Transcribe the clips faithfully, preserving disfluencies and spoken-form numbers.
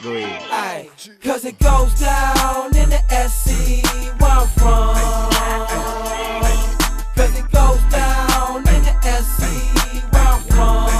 Green. Ay, cause it goes down in the S C where I'm from. Cause it goes down in the S C where I'm from.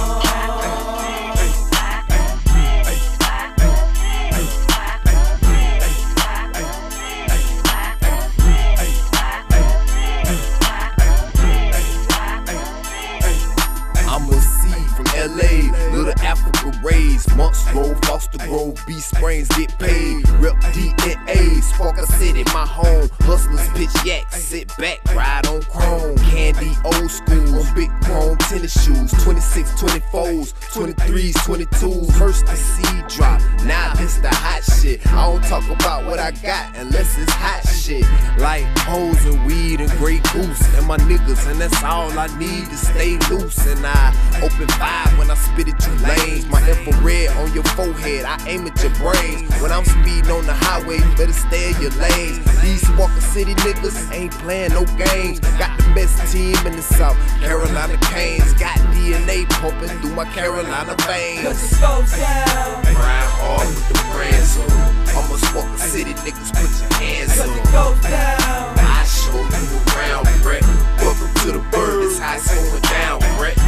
I'm a seed from L A, little Africa raised, Monks Grove, Foster Grove, B sprains get paid. Rep D N A, Sparkle City, my home. Hustlers pitch yaks, sit back, ride on chrome. Candy, old school, big chrome tennis shoes. twenty-six, twenty-fours, twenty-threes, twenty-twos. First the seed drop, now this the hot shit. I don't talk about what I got unless it's hot shit. Like hoes and weed and Grey Goose and my niggas, and that's all I need to stay loose. And I open five when I spit at you lanes. My infrared on your forehead, I aim at your brains. When I'm speeding on the highway, you better stay in your lanes. These Walker City niggas ain't playing no games. Got the best team in the South, Carolina Canes. Got D N A pumping through my Carolina veins. Cause it goes down. Grind hard with the brands on. I'm a Walker City niggas, put your hands on. Cause it goes down. I show you around, Brett. Welcome to the bird, this high school going down, Brett.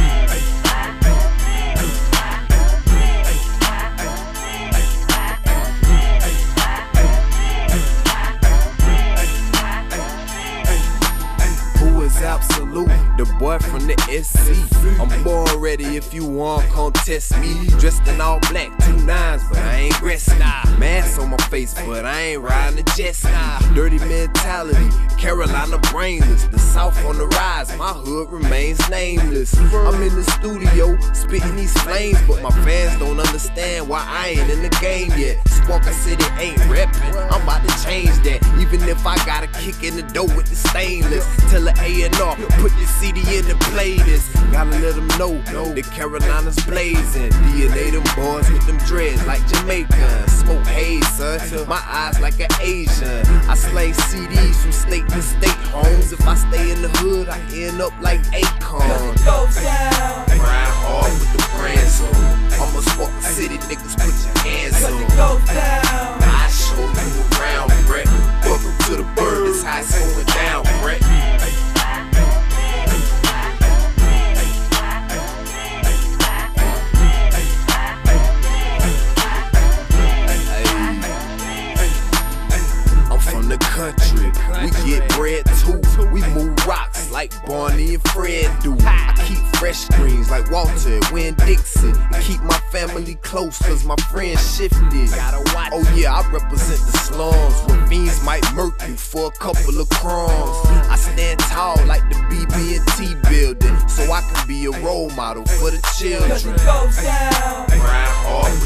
Absolute, the boy from the S C. I'm born ready, if you want, come test me. Dressed in all black, two nines, but I ain't dressed. Nah, mask on my face, but I ain't riding a jet. Nah, dirty mentality, Carolina brainless. The South on the rise, my hood remains nameless. I'm in the studio, spitting these flames, but my fans don't understand why I ain't in the game yet. Sparkle City ain't reppin', I'm about to change that. Even if I gotta kick in the door with the stainless, tell the A and R, put the C D in the playlist. Gotta let them know, the Carolinas blazing. D N A them boys with them dreads like Jamaican. Smoke haze, son, my eyes like an Asian. I slay C Ds from state to state homes. If I stay in the hood, I end up like Acorn. Go down. Grind hard with the brands on. I'm a Sparkle City niggas, put your hands on. Go down. I show you around, Brett. Welcome to the bird, this high school going down, Brett. Country. We get bread too. We move rocks like Barney and Fred do. I keep fresh greens like Walter and Winn Dixon. And keep my family close cause my friends shifted. Oh yeah, I represent the slums where Beans might murk you for a couple of crumbs. I stand tall like the B B and T building, so I can be a role model for the children. Grind hard